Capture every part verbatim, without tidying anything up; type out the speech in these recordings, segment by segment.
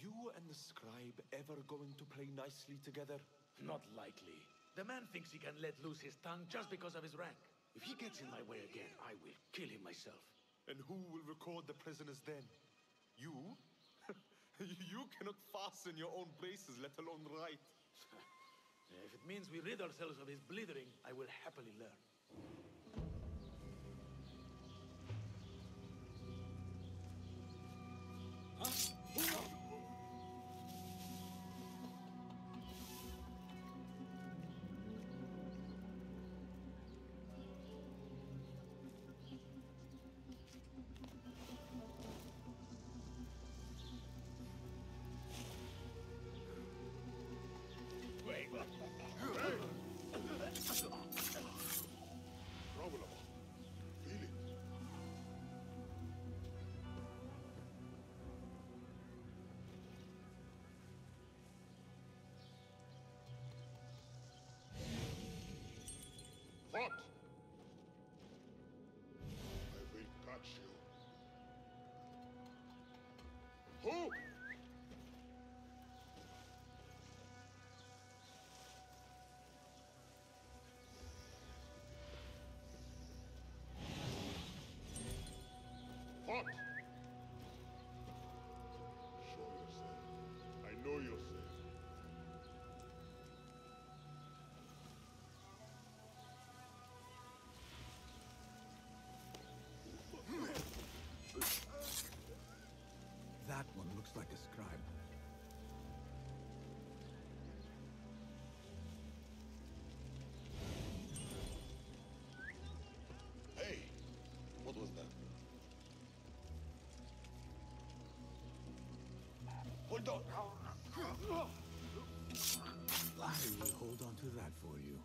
you and the scribe ever going to play nicely together? Not likely. The man thinks he can let loose his tongue just because of his rank. If he gets in my way again, I will kill him myself. And who will record the prisoners then? You? You cannot fasten your own braces, let alone write. If it means we rid ourselves of his blithering, I will happily learn. That one looks like a scribe. Hey! What was that? Hold on! I will hold on to that for you.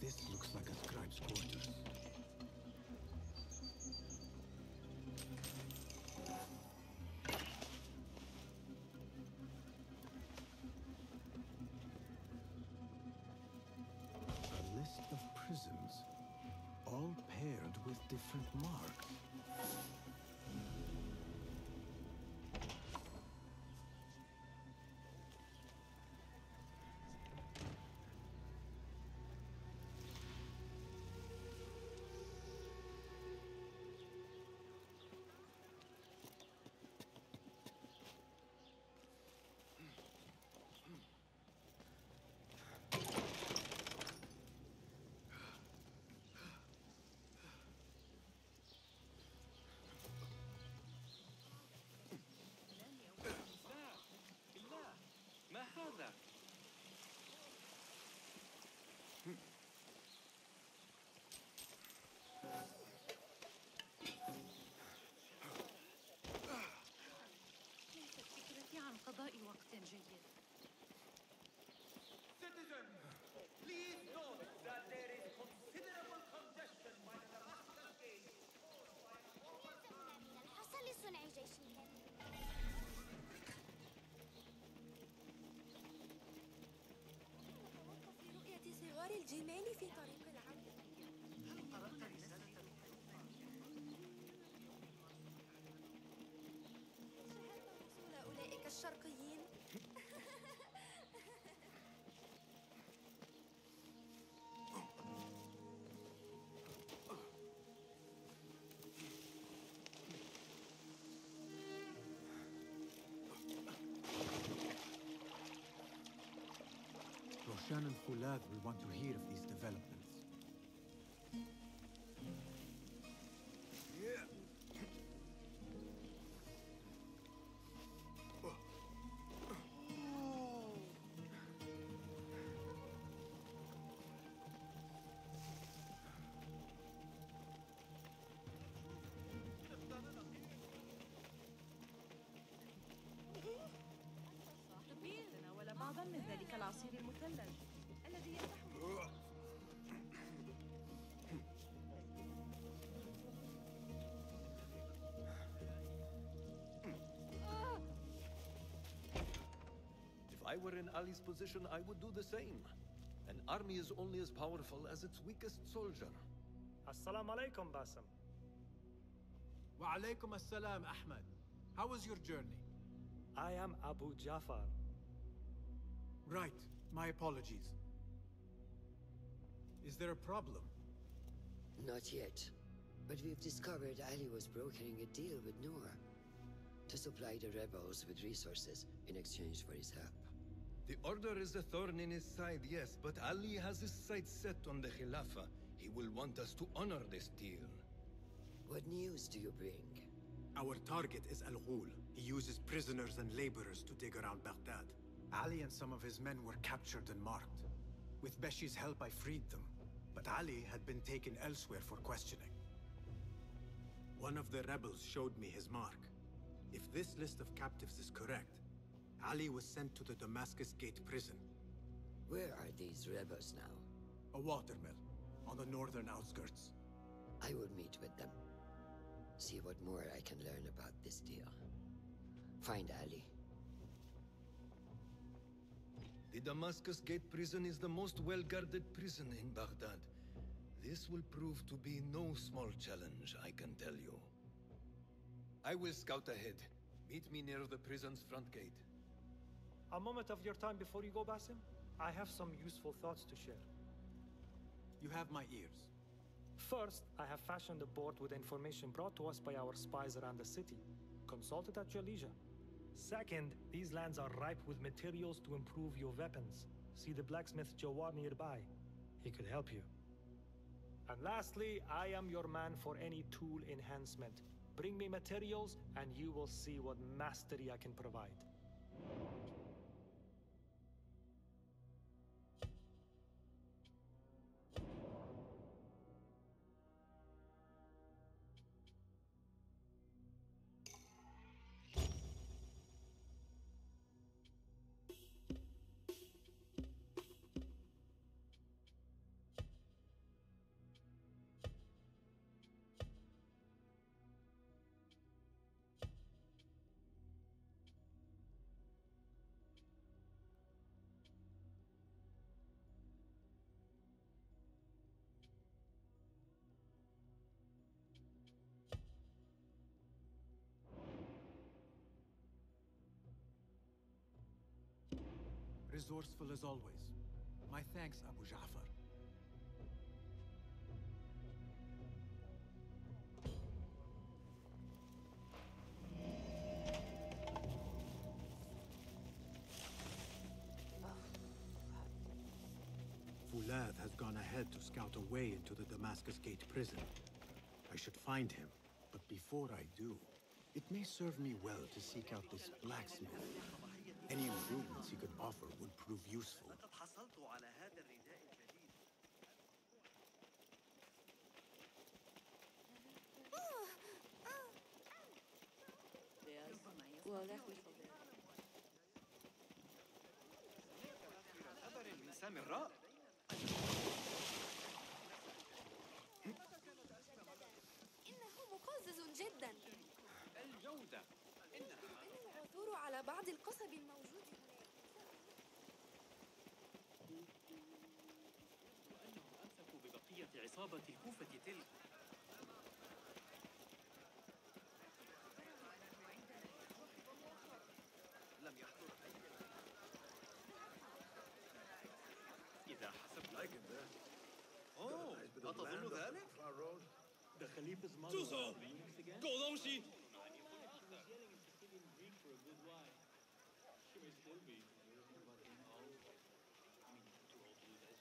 This looks like a scribe's quarters. A list of prisms, all paired with different marks. Citizen, please note that there is considerable congestion by the Damascus Gate. الشرقيين Roshan and Fulad will want to hear of these developments. If I were in Ali's position, I would do the same. An army is only as powerful as its weakest soldier. Assalamu alaikum, Basim. Wa alaikum assalam, Ahmad. How was your journey? I am Abu Jafar. Right. My apologies. Is there a problem? Not yet. But we've discovered Ali was brokering a deal with Noor to supply the rebels with resources in exchange for his help. The Order is a thorn in his side, yes, but Ali has his sights set on the Khilafah. He will want us to honor this deal. What news do you bring? Our target is Al-Ghul. He uses prisoners and laborers to dig around Baghdad. Ali and some of his men were captured and marked. With Beshi's help, I freed them. But Ali had been taken elsewhere for questioning. One of the rebels showed me his mark. If this list of captives is correct, Ali was sent to the Damascus Gate Prison. Where are these rebels now? A watermill, on the northern outskirts. I will meet with them. See what more I can learn about this deal. Find Ali. The Damascus Gate Prison is the most well-guarded prison in Baghdad. This will prove to be no small challenge, I can tell you. I will scout ahead. Meet me near the prison's front gate. A moment of your time before you go, Basim. I have some useful thoughts to share. You have my ears. First, I have fashioned a board with information brought to us by our spies around the city. Consult it at your leisure. Second, these lands are ripe with materials to improve your weapons. See the blacksmith Jawad nearby. He could help you. And lastly, I am your man for any tool enhancement. Bring me materials, and you will see what mastery I can provide. Resourceful as always. My thanks, Abu Jafar. Fulad has gone ahead to scout a way into the Damascus Gate prison. I should find him, but before I do, it may serve me well to seek out this blacksmith. Any improvements he could offer would prove useful. إنه مقزز جدا. الجودة. عثور على بعض القصب الموجود هناك وأنهم أمسكوا ببقية عصابة الكوفة تلك لم يحضر أي إذا حسبنا أوه أتظن ذلك؟ The Khalifa's mother was being again. In Greek for a good while. She may still be. But in all, I mean, to all do this.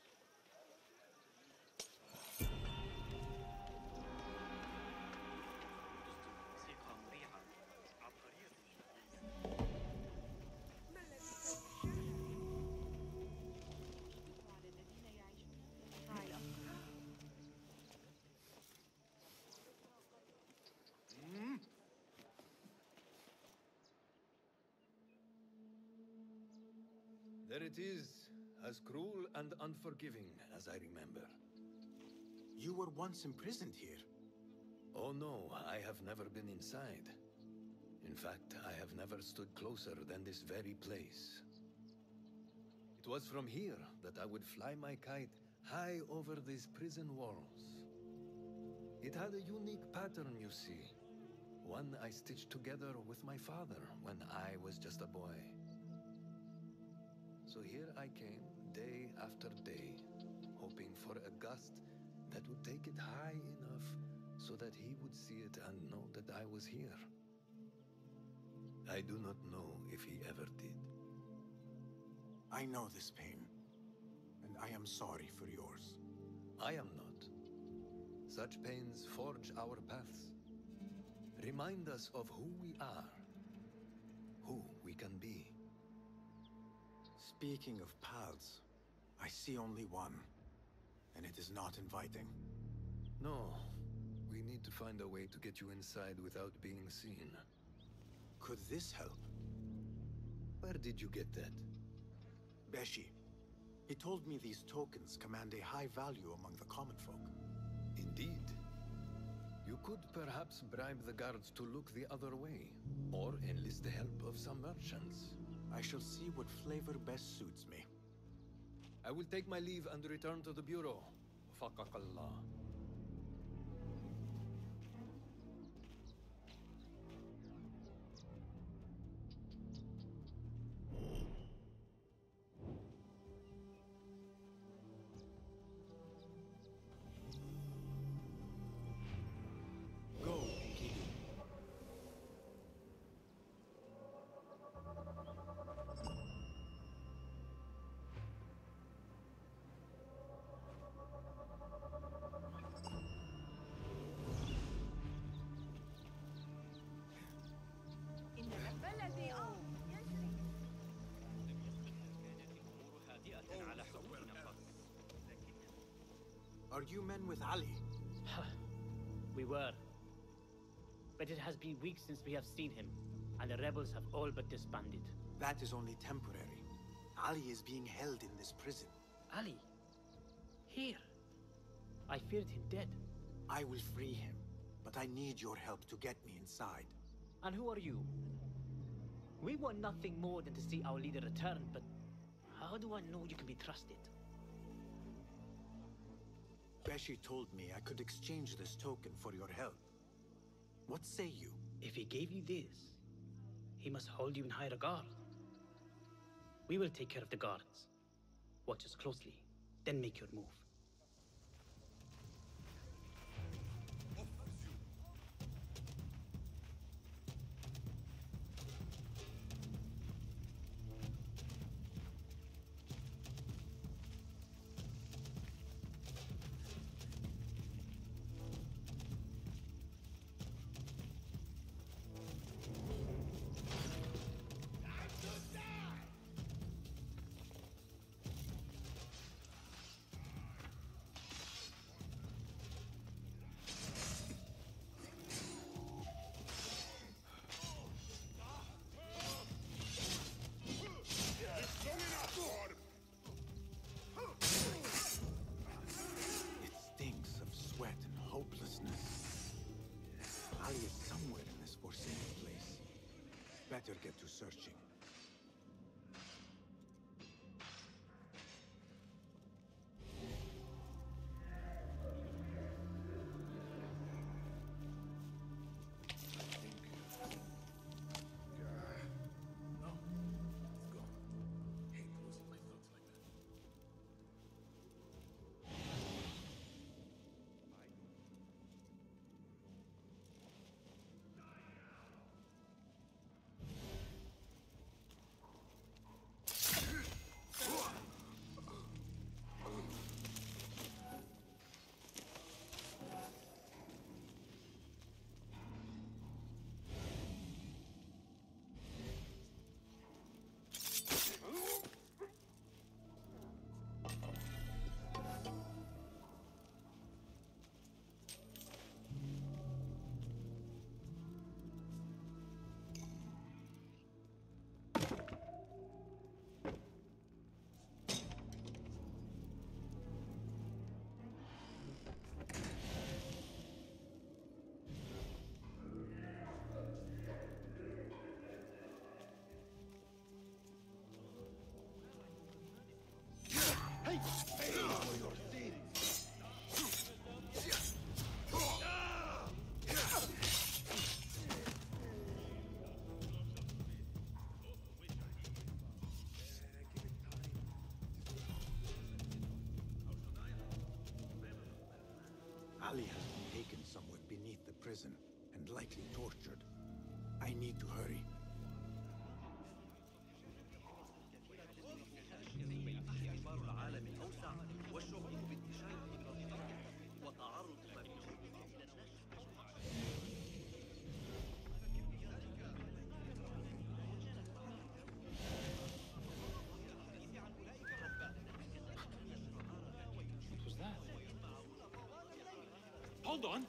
موسيقى مريعة عبقرية. ما الذي على الذين يعيشون على الأرض؟ There it is, as cruel and unforgiving as I remember. You were once imprisoned here. Oh no, I have never been inside. In fact, I have never stood closer than this very place. It was from here that I would fly my kite high over these prison walls. It had a unique pattern, you see. One I stitched together with my father when I was just a boy. So here I came, day after day, hoping for a gust that would take it high enough so that he would see it and know that I was here. I do not know if he ever did. I know this pain, and I am sorry for yours. I am not. Such pains forge our paths, remind us of who we are, who we can be. Speaking of paths, I see only one, and it is not inviting. No, we need to find a way to get you inside without being seen. Could this help? Where did you get that? Beshi. He told me these tokens command a high value among the common folk. Indeed. You could perhaps bribe the guards to look the other way, or enlist the help of some merchants. I shall see what flavor best suits me. I will take my leave and return to the Bureau. Faqaqallah. Are you men with Ali? We were. But it has been weeks since we have seen him, and the rebels have all but disbanded. That is only temporary. Ali is being held in this prison. Ali? Here? I feared him dead. I will free him, but I need your help to get me inside. And who are you? We want nothing more than to see our leader return, but how do I know you can be trusted? Beshi told me I could exchange this token for your help. What say you? If he gave you this, he must hold you in high regard. We will take care of the guards. Watch us closely, then make your move. Ali has been taken somewhere beneath the prison and likely tortured. I need to hurry. What was that? Hold on!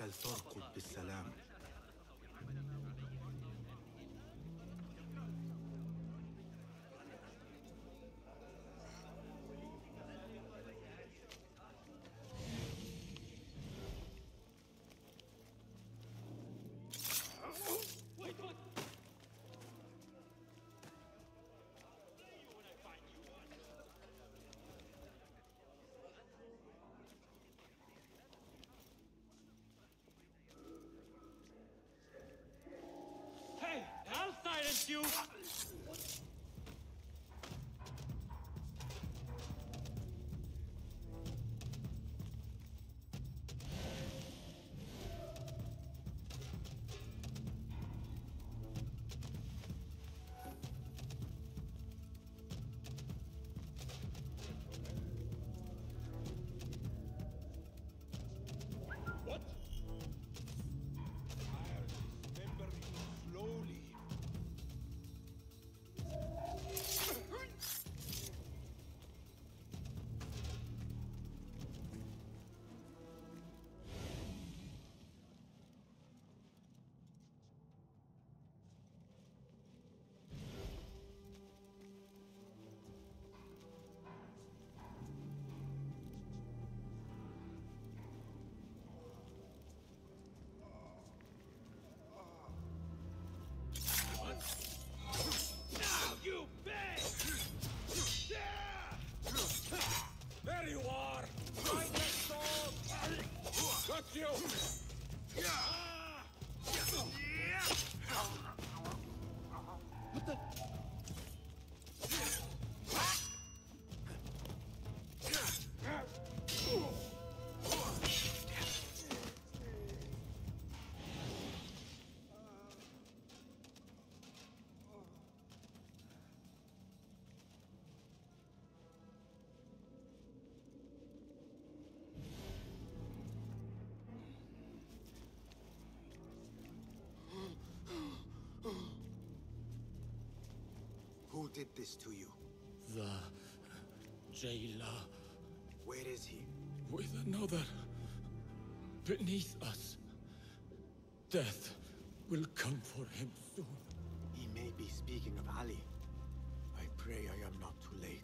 فلترقب بالسلام. You you! What the? Who did this to you? The jailer. Where is he? With another. Beneath us. Death will come for him soon. He may be speaking of Ali. I pray I am not too late.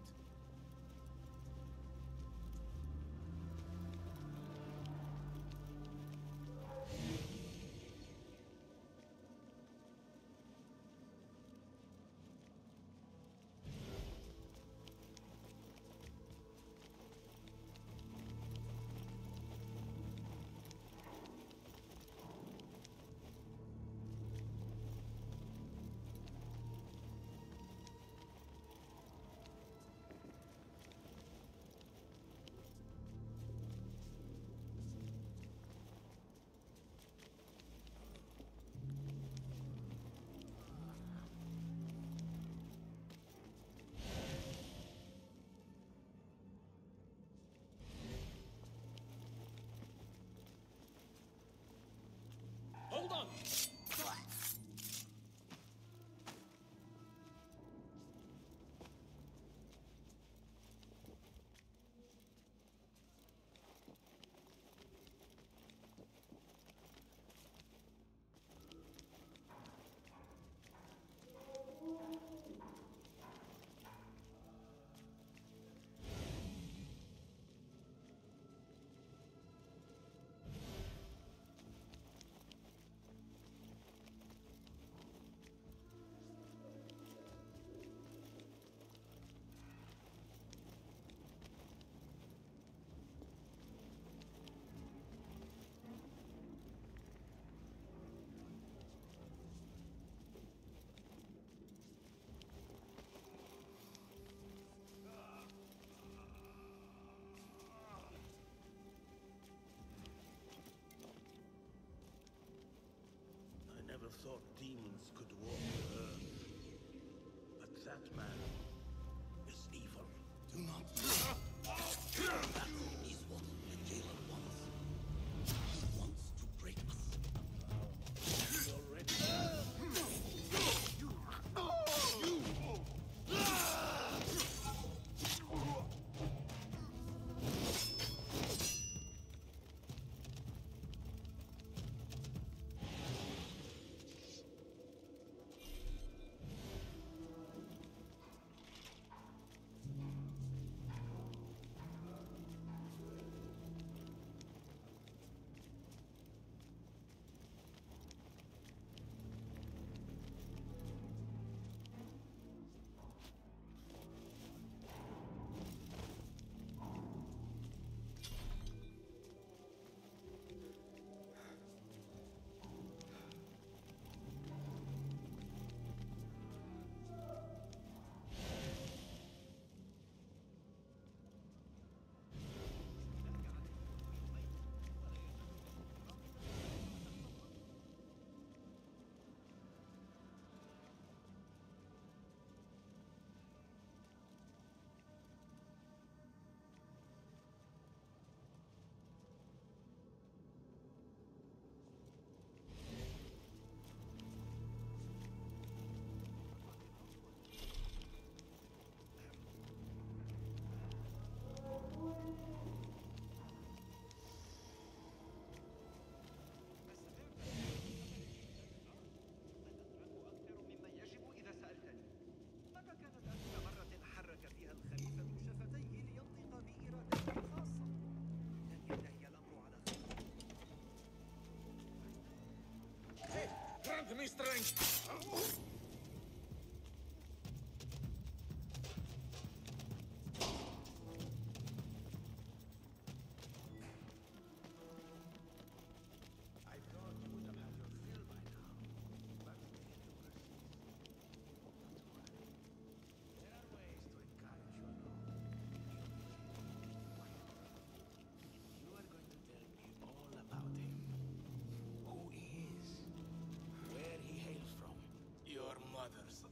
Hold on! thought demons could walk the earth. But that man is evil. Do not listen. That is what the jailer wants. He wants to break us. You're Grant me strength!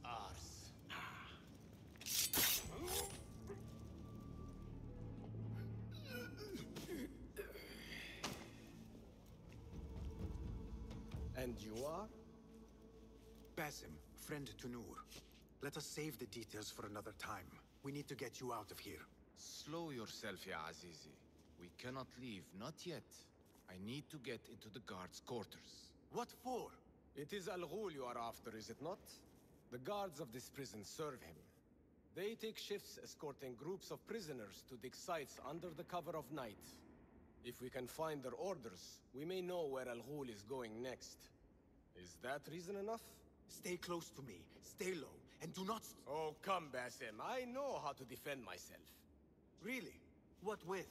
Ours. Ah. And you are? Basim, friend to Noor. Let us save the details for another time. We need to get you out of here. Slow yourself, Ya Azizi. We cannot leave, not yet. I need to get into the guards' quarters. What for? It is Al-Ghul you are after, is it not? The guards of this prison serve him. They take shifts escorting groups of prisoners to dig sites under the cover of night. If we can find their orders, we may know where Al-Ghul is going next. Is that reason enough? Stay close to me, stay low, and do not st- Oh, come, Basim. I know how to defend myself. Really? What with?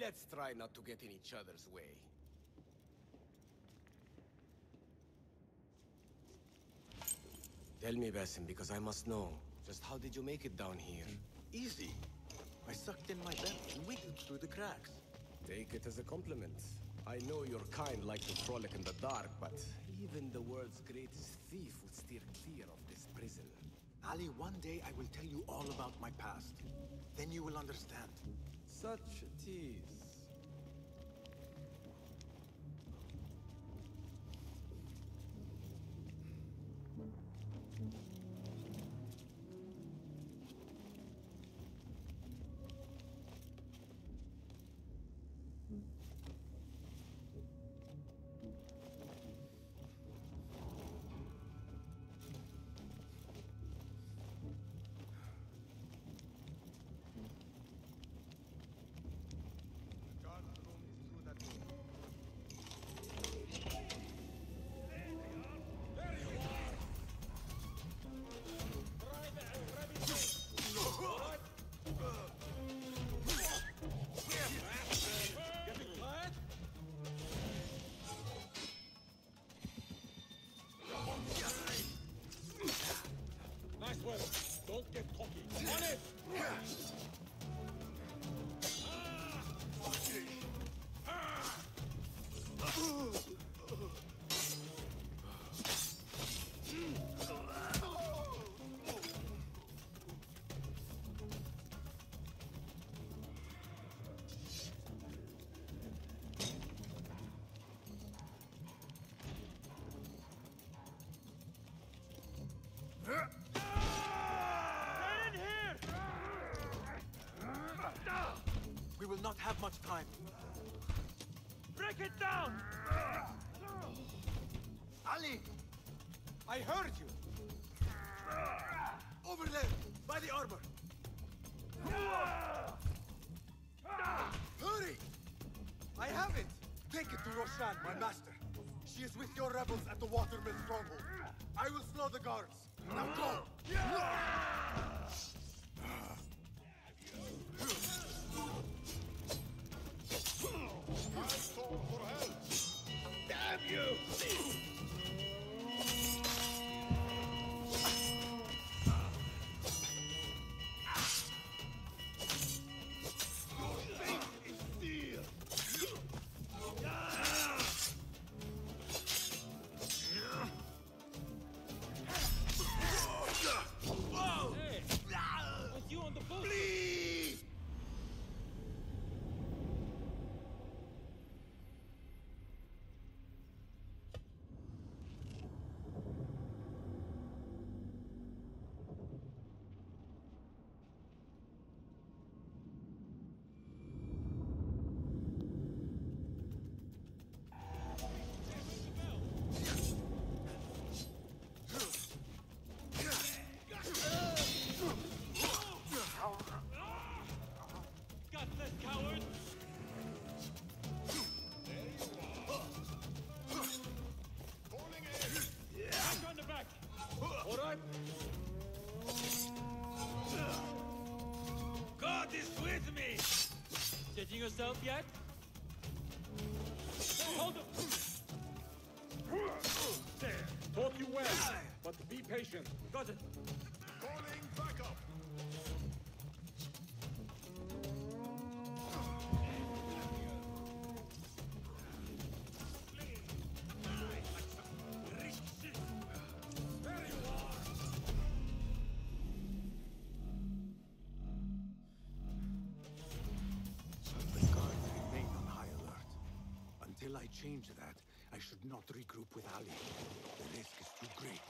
Let's try not to get in each other's way. Tell me, Basim, because I must know. Just how did you make it down here? Easy. I sucked in my belt and wiggled through the cracks. Take it as a compliment. I know your kind like to frolic in the dark, but even the world's greatest thief would steer clear of this prison. Ali, one day I will tell you all about my past. Then you will understand. Such a tease. Get in here! We will not have much time. Break it down! Ali! I heard you! Over there, by the arbor! Hurry! I have it! Take it to Roshan, my master. She is with your rebels at the Watermill Stronghold. I will slow the guards. Now go! Yeah. I call for help! Damn you! Yourself yet? Hey, hold him! There. Talk you well, but be patient. Got it. Calling backup. Until I change that, I should not regroup with Ali. The risk is too great.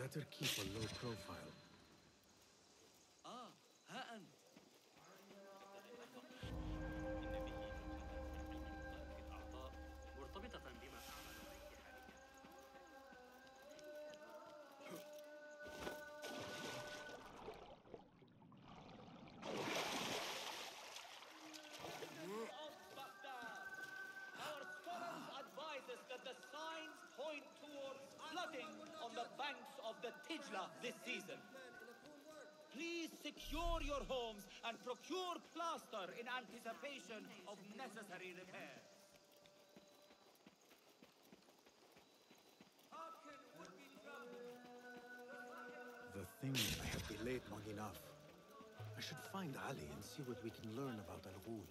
Better keep a low profile. Ah, Ha'an. That the signs point towards flooding on the banks of the Tijla this season. Please secure your homes and procure plaster in anticipation of necessary repairs. The things I have delayed long enough. I should find Ali and see what we can learn about Al-Ghul.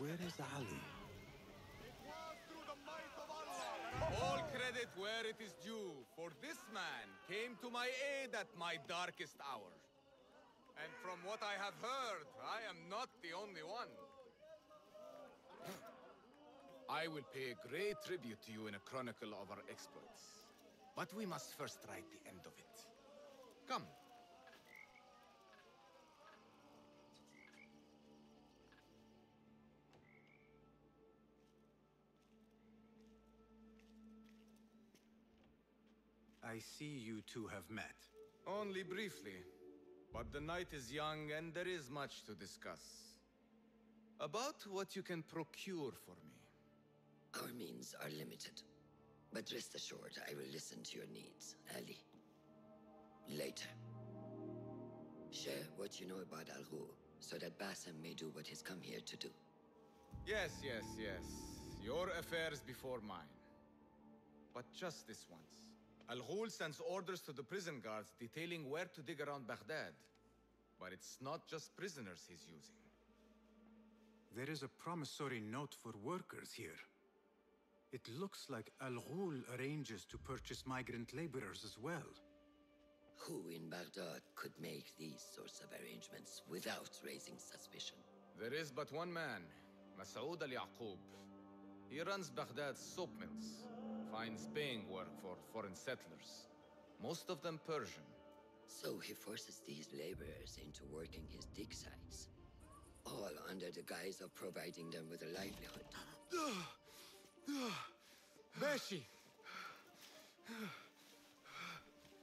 Where is Ali? It was through the might of Allah. All credit where it is due, for this man came to my aid at my darkest hour. And from what I have heard, I am not the only one. I will pay a great tribute to you in a chronicle of our exploits. But we must first write the end of it. Come. I see you two have met. Only briefly, but the night is young and there is much to discuss. About what you can procure for me. Our means are limited, but rest assured I will listen to your needs, Ali. Later. Share what you know about Al-Ghul, so that Basim may do what he's come here to do. Yes, yes, yes. Your affairs before mine. But just this once. Al-Ghul sends orders to the prison guards detailing where to dig around Baghdad. But it's not just prisoners he's using. There is a promissory note for workers here. It looks like Al-Ghul arranges to purchase migrant laborers as well. Who in Baghdad could make these sorts of arrangements without raising suspicion? There is but one man, Masoud Al Yaqub. He runs Baghdad's soap mills. Finds paying work for foreign settlers, most of them Persian. So he forces these laborers into working his dig sites, all under the guise of providing them with a livelihood. Beshi!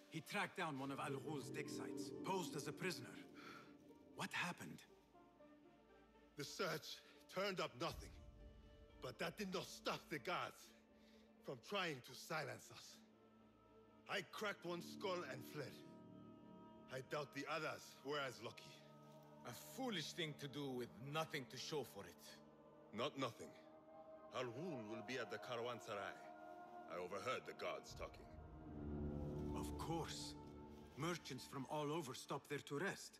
He tracked down one of Al-Ghul's dig sites, posed as a prisoner. What happened? The search turned up nothing, but that did not stop the guards from trying to silence us. I cracked one skull and fled. I doubt the others were as lucky. A foolish thing to do with nothing to show for it. Not nothing. Al-Ghul will be at the Caravanserai. I overheard the guards talking. Of course. Merchants from all over stop there to rest.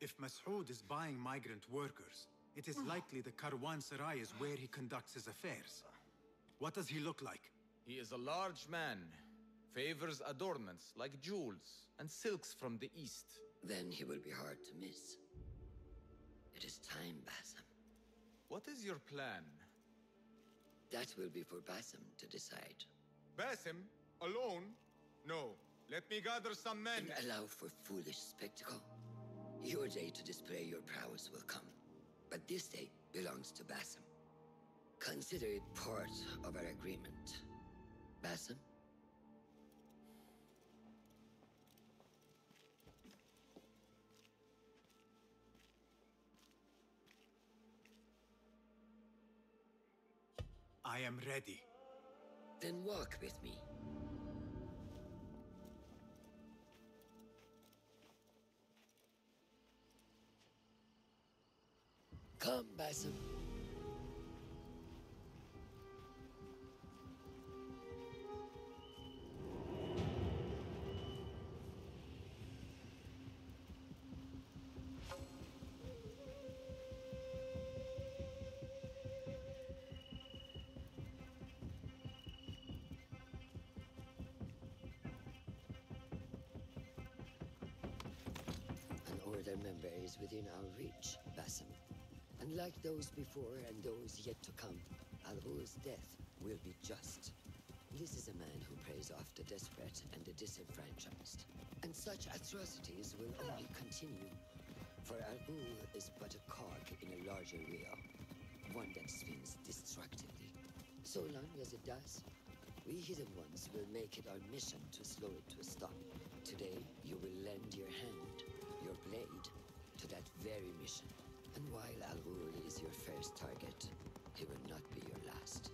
If Masoud is buying migrant workers, it is likely the Caravanserai is where he conducts his affairs. What does he look like? He is a large man. Favors adornments like jewels and silks from the east. Then he will be hard to miss. It is time, Basim. What is your plan? That will be for Basim to decide. Basim? Alone? No. Let me gather some men. And allow for foolish spectacle. Your day to display your prowess will come. But this day belongs to Basim. Consider it part of our agreement. Basim? I am ready. Then walk with me. Come, Basim. An Order member is within our reach, Basim. And like those before and those yet to come, Al-Ghul's death will be just. This is a man who preys off the desperate and the disenfranchised. And such atrocities will only continue, for Al-Ghul is but a cog in a larger wheel, one that spins destructively. So long as it does, we Hidden Ones will make it our mission to slow it to a stop. Today, you will lend your hand, your blade, to that very mission. And while Al-Ghul is your first target, he will not be your last.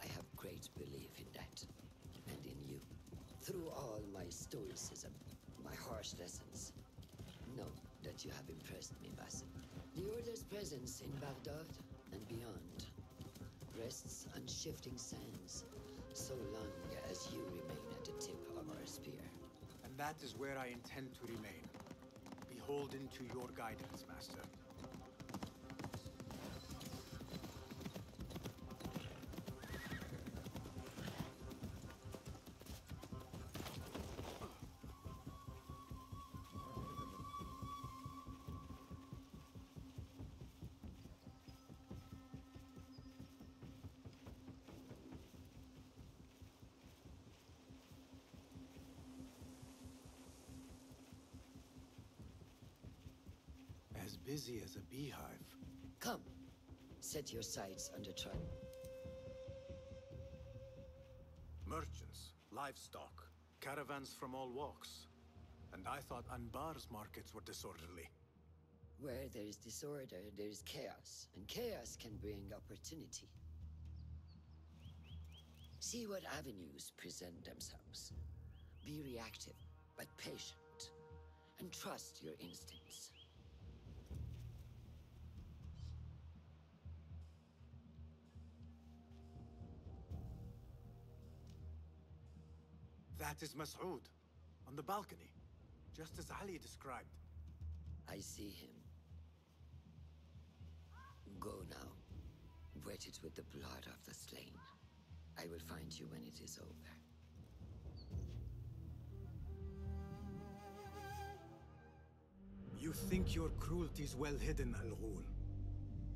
I have great belief in that, and in you. Through all my stoicism, my harsh lessons, know that you have impressed me, Basim. The Order's presence in Baghdad and beyond rests on shifting sands, so long as you remain at the tip of our spear. And that is where I intend to remain, beholden to your guidance, Master. As busy as a beehive. Come, set your sights on the truck. Merchants, livestock, caravans from all walks. And I thought Anbar's markets were disorderly. Where there is disorder, there is chaos. And chaos can bring opportunity. See what avenues present themselves. Be reactive, but patient. And trust your instincts. That is Masoud, on the balcony, just as Ali described. I see him. Go now, wet it with the blood of the slain. I will find you when it is over. You think your cruelty is well hidden, Al-Ghul.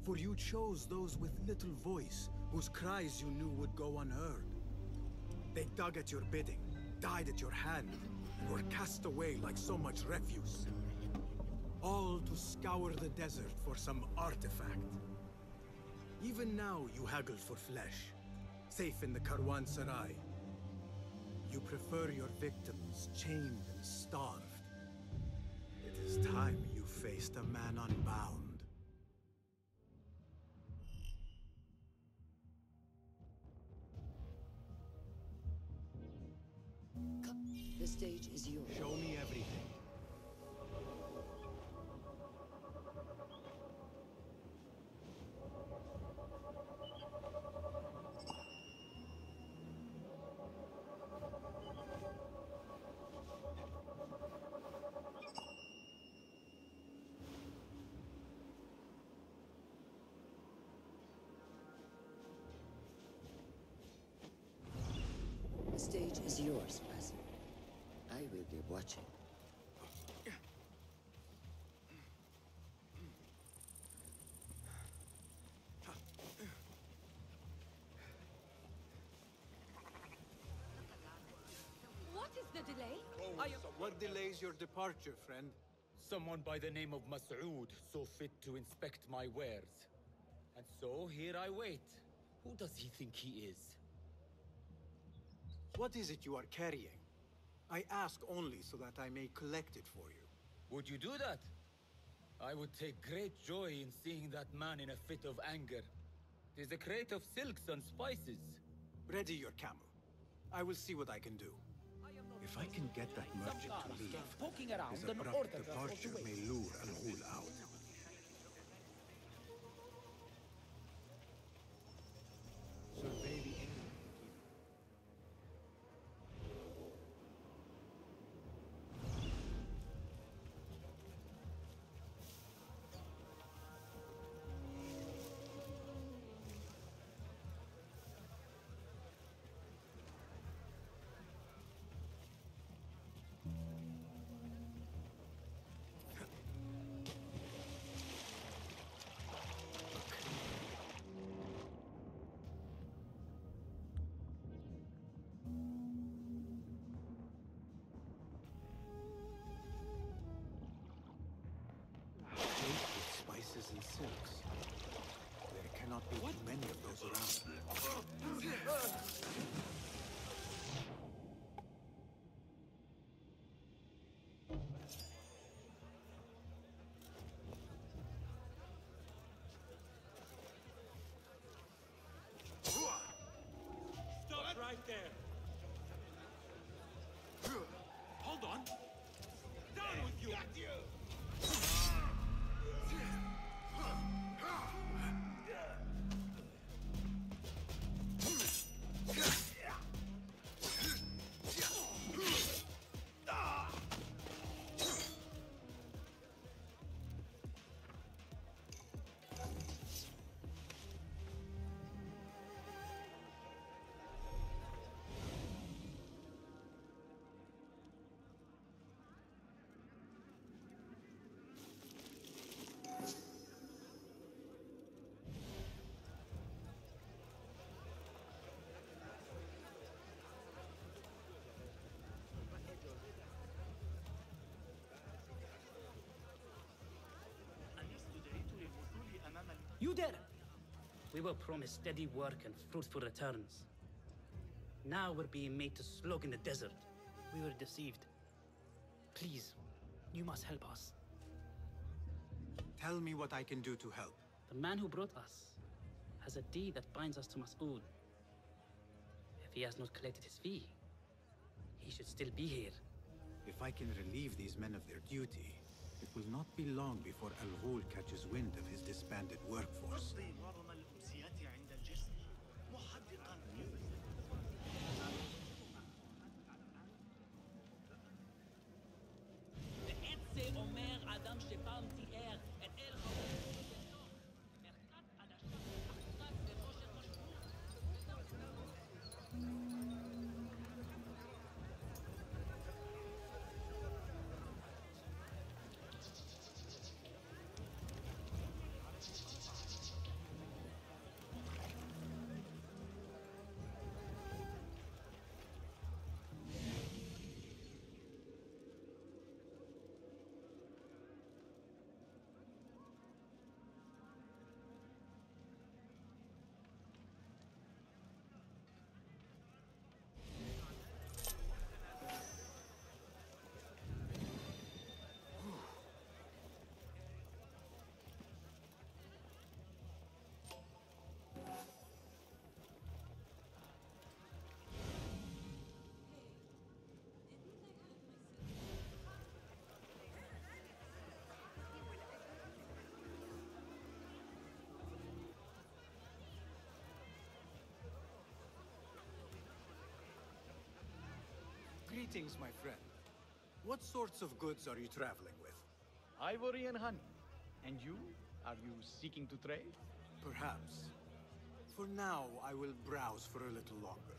For you chose those with little voice, whose cries you knew would go unheard. They dug at your bidding. Died at your hand, and were cast away like so much refuse. All to scour the desert for some artifact. Even now you haggle for flesh, safe in the Caravanserai. You prefer your victims chained and starved. It is time you faced a man unbound. It is yours, Basim. I will be watching. What is the delay? Oh, I am... What delays your departure, friend? Someone by the name of Masoud saw fit to inspect my wares. And so here I wait. Who does he think he is? What is it you are carrying? I ask only so that I may collect it for you. Would you do that? I would take great joy in seeing that man in a fit of anger. It is a crate of silks and spices. Ready your camel. I will see what I can do. If I can get that merchant to leave, poking around his abrupt departure may lure Al-Ghul out. And silks. There cannot be what? Many of those around. Stop what? Right there. Hold on. Down with you. Got you. You there! We were promised steady work and fruitful returns. Now we're being made to slog in the desert. We were deceived. Please, you must help us. Tell me what I can do to help. The man who brought us has a deed that binds us to Masoud. If he has not collected his fee, he should still be here. If I can relieve these men of their duty, it will not be long before Al-Ghul catches wind of his disbanded workforce. Greetings, my friend. What sorts of goods are you traveling with? Ivory and honey. And you? Are you seeking to trade? Perhaps. For now, I will browse for a little longer.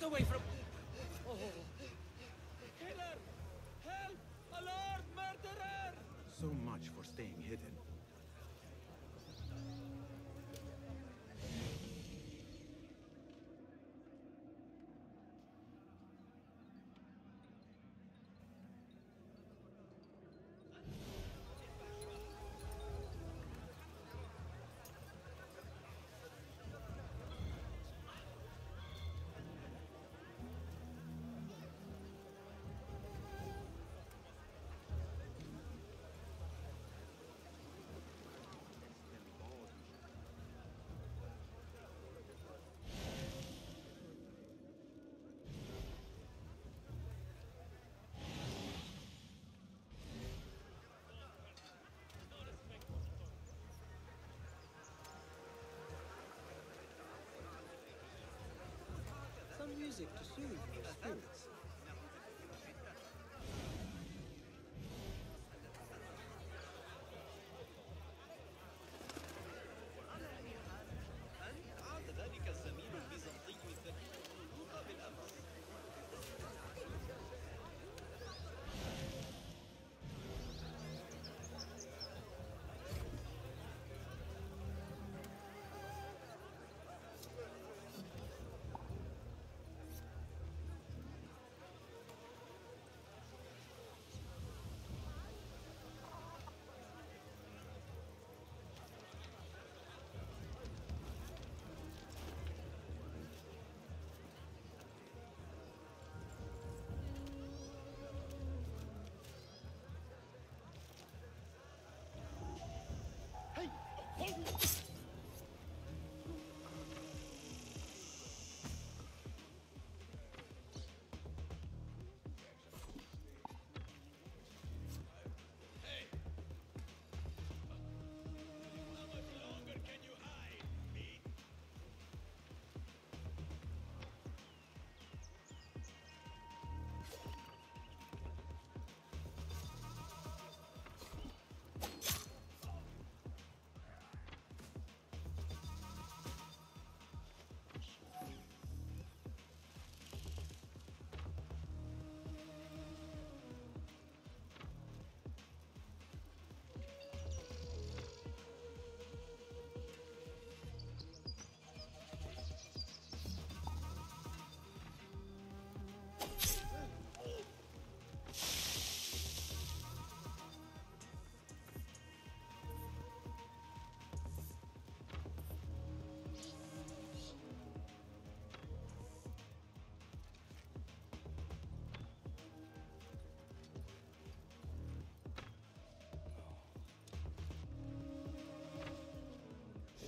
Get away from... Oh. Killer! Help! A Lord murderer! So much for staying hidden. Music to soothe your spirits.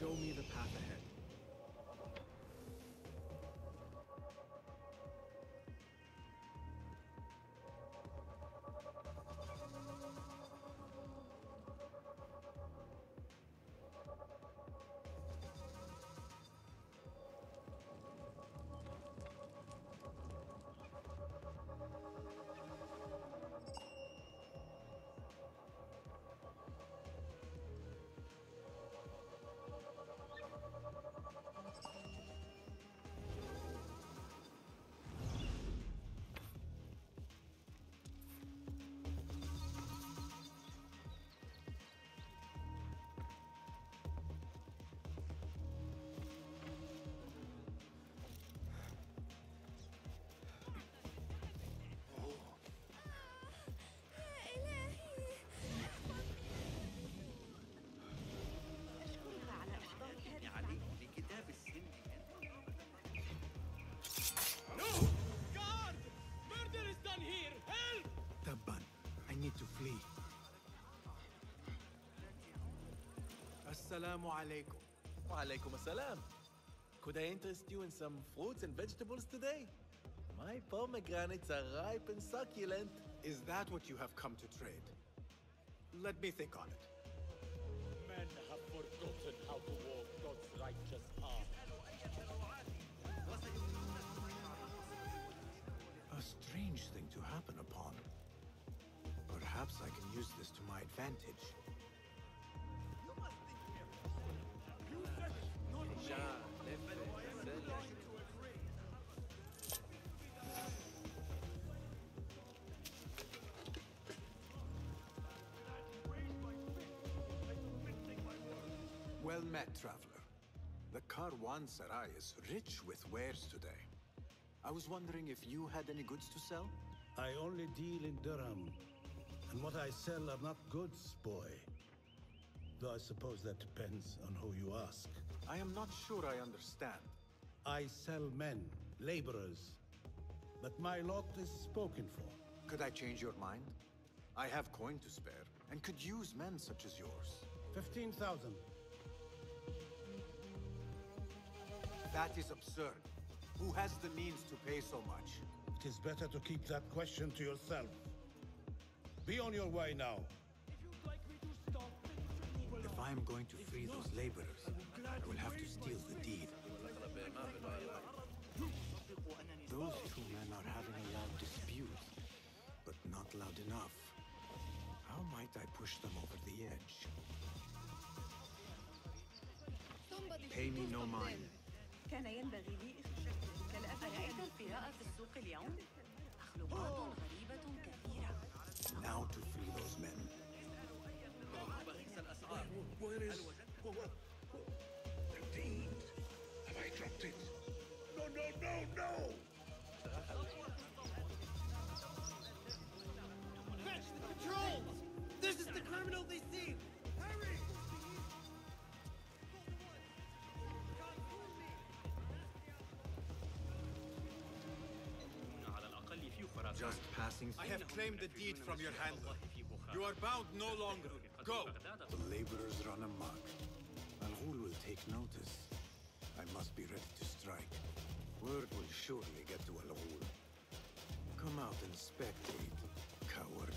Show me the path ahead. To flee. Assalamu alaikum. Wa alaikum assalam. Could I interest you in some fruits and vegetables today? My pomegranates are ripe and succulent. Is that what you have come to trade? Let me think on it. Men have forgotten how to walk God's righteous path. A strange thing to happen upon. Perhaps I can use this to my advantage. You must be careful. You said it, not me. Well met, traveler. The Caravanserai is rich with wares today. I was wondering if you had any goods to sell? I only deal in dirham, and what I sell are not goods, boy. Though I suppose that depends on who you ask. I am not sure I understand. I sell men, laborers, but my lot is spoken for. Could I change your mind? I have coin to spare, and could use men such as yours. fifteen thousand. That is absurd. Who has the means to pay so much? It is better to keep that question to yourself. Be on your way now. If I am going to free those laborers, I will have to steal the deed. Those two men are having a loud dispute, but not loud enough. How might I push them over the edge? Pay me no mind. كان ينبغي لي إخراجك. أفعلت القراءة في السوق اليوم؟ أخلاقات غريبة كثيرة. Now to free those men. Where is? The deed? Have I dropped it? No, no, no, no! Fetch the patrols! This is the criminal they seek! Hurry! Just passing through. I have claimed the deed from your handler. You are bound no longer. Go! The laborers run amok. Al-Ghul will take notice. I must be ready to strike. Word will surely get to Al-Ghul. Come out and spectate, coward.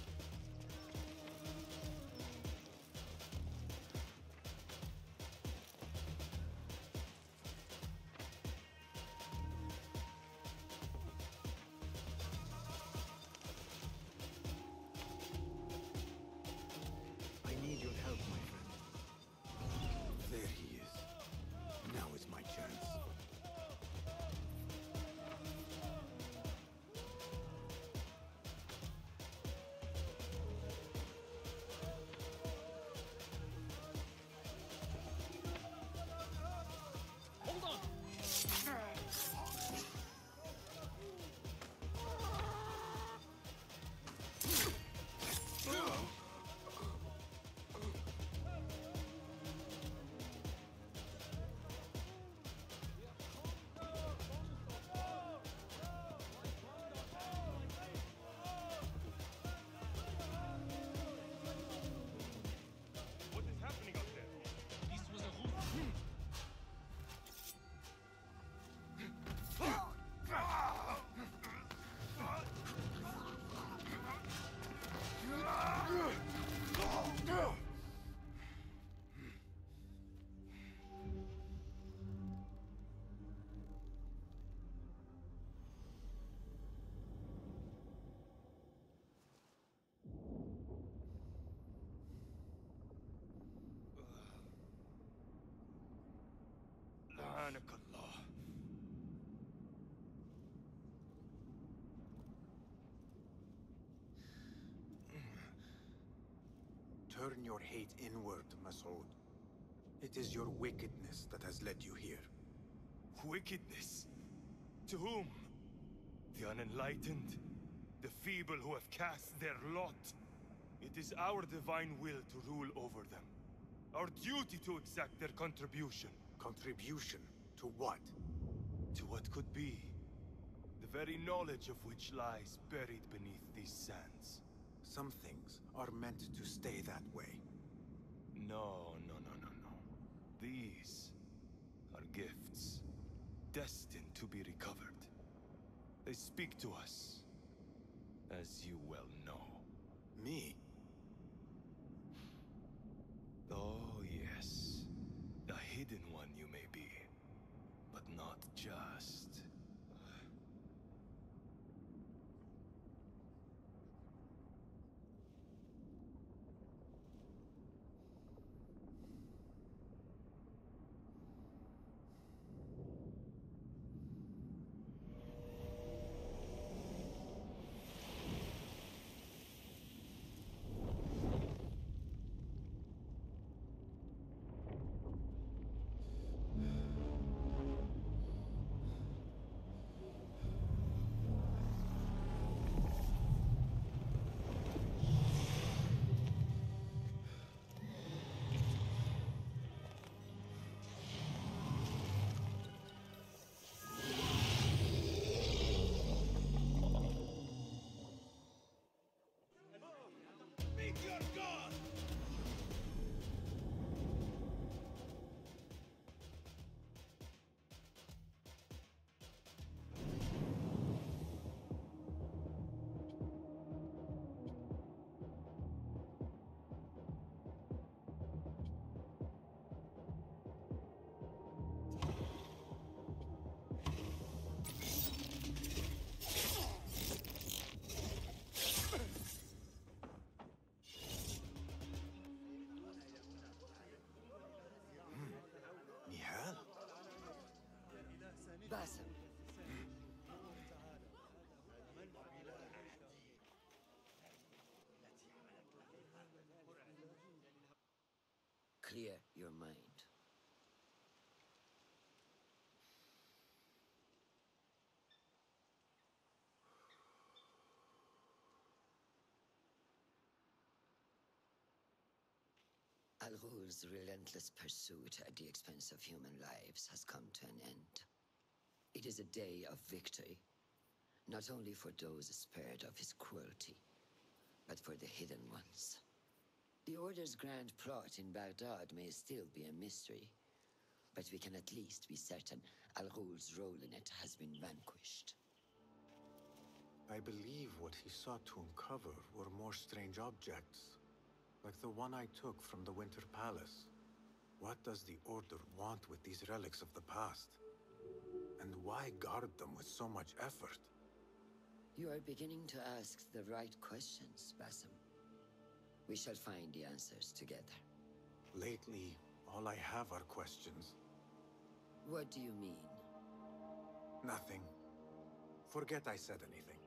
Turn your hate inward, Masoud. It is your wickedness that has led you here. Wickedness? To whom? The unenlightened? The feeble who have cast their lot? It is our divine will to rule over them. Our duty to exact their contribution. Contribution? To what? To what could be. The very knowledge of which lies buried beneath these sands. Some things are meant to stay that way. No, no, no, no, no. These are gifts destined to be recovered. They speak to us, as you well know. Me? Oh, yes. The hidden one you may be, but not just. clear your mind. Al-Ghul's relentless pursuit at the expense of human lives has come to an end. It is a day of victory, not only for those spared of his cruelty, but for the Hidden Ones. The Order's grand plot in Baghdad may still be a mystery, but we can at least be certain Al-Ghul's role in it has been vanquished. I believe what he sought to uncover were more strange objects, like the one I took from the Winter Palace. What does the Order want with these relics of the past? And why guard them with so much effort? You are beginning to ask the right questions, Basim. We shall find the answers together. Lately, all I have are questions. What do you mean? Nothing. Forget I said anything.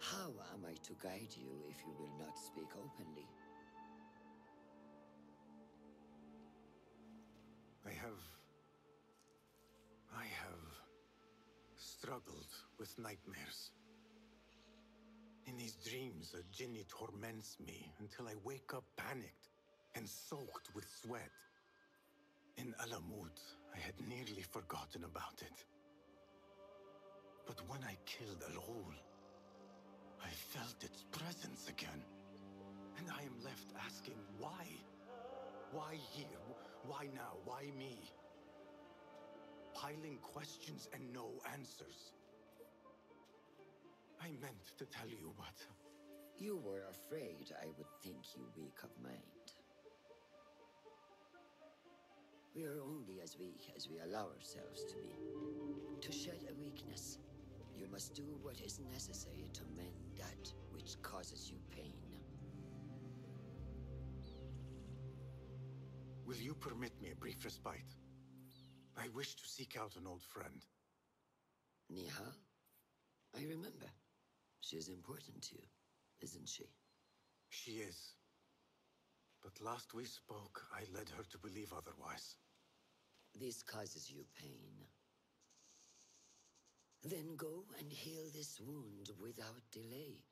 How am I to guide you if you will not speak openly? I have... I have... struggled with nightmares. In these dreams, a jinni torments me until I wake up panicked and soaked with sweat. In Alamut, I had nearly forgotten about it. But when I killed Al-Ghul, I felt its presence again. And I am left asking why? Why here? Why now? Why me? Piling questions and no answers. I meant to tell you what... You were afraid I would think you weak of mind. We are only as weak as we allow ourselves to be. To shed a weakness, you must do what is necessary to mend that which causes you pain. Will you permit me a brief respite? I wish to seek out an old friend. Niha? I remember. She is important to you, isn't she? She is. But last we spoke, I led her to believe otherwise. This causes you pain. Then go and heal this wound without delay.